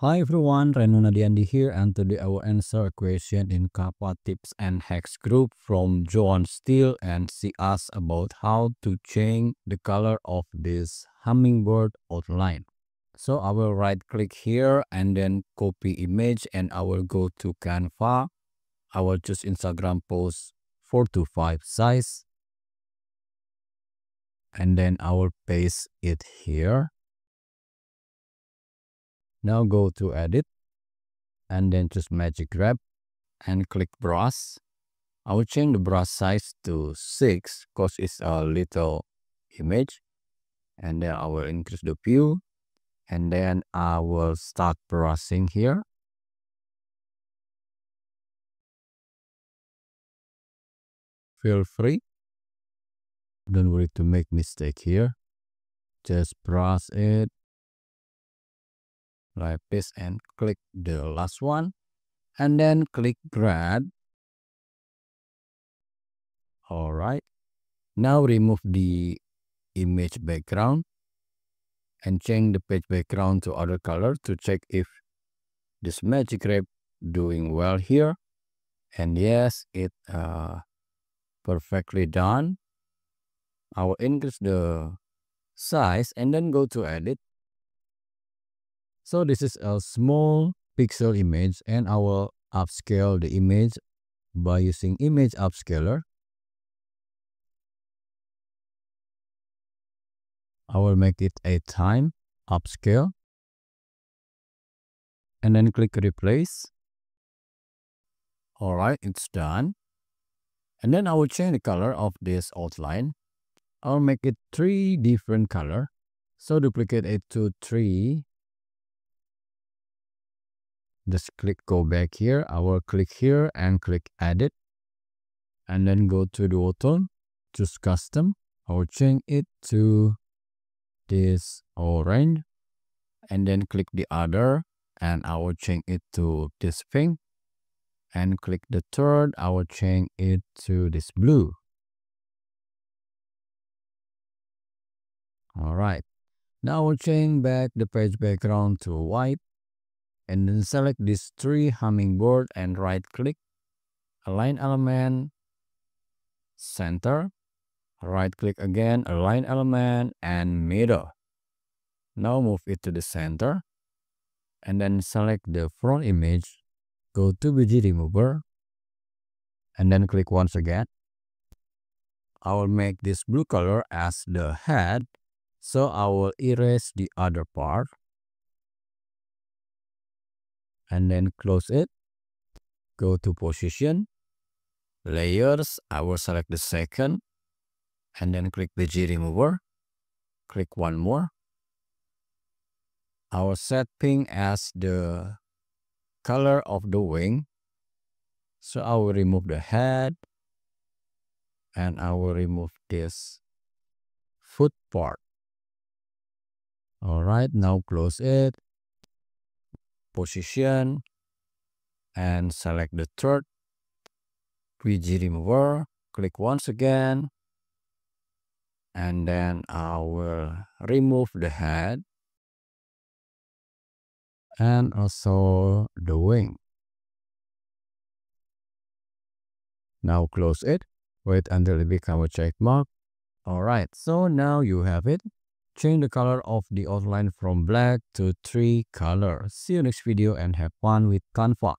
Hi everyone, Reno Nadiandy here, and today I will answer a question in Canva tips and hacks group from Joan Steele, and she asked about how to change the color of this hummingbird outline. So I will right click here and then copy image, and I will go to Canva. I will choose Instagram post 4 to 5 size, and then I will paste it here. Now go to edit and then choose magic wrap and click brush. I will change the brush size to 6 because it's a little image, and then I will increase the view, and then I will start brushing here. Feel free, don't worry to make mistake here, just brush it like this and click the last one and then click grad. Alright, now remove the image background and change the page background to other color to check if this magic wrap doing well here. And yes, it perfectly done. I will increase the size and then go to edit. So this is a small pixel image, and I will upscale the image by using Image Upscaler. I will make it 8x upscale and then click replace. Alright, it's done. And then I will change the color of this outline. I will make it 3 different colors. So duplicate it to 3. Just click go back here. I will click here and click edit. And then go to the autumn. Choose custom. I will change it to this orange. And then click the other. And I will change it to this pink. And click the third. I will change it to this blue. Alright. Now I will change back the page background to white. And then select these 3 hummingbird and right click, align element, center, right click again, align element, and middle. Now move it to the center, and then select the front image, go to BG Remover, and then click once again. I will make this blue color as the head, so I will erase the other part. And then close it, go to position, layers, I will select the second, and then click BG Remover, click one more. I will set pink as the color of the wing, so I will remove the head, and I will remove this foot part. Alright, now close it. Position and select the third, BG Remover, click once again, and then I will remove the head and also the wing. Now close it, wait until it becomes a check mark. Alright, so now you have it. Change the color of the outline from black to 3 colors. See you next video and have fun with Canva.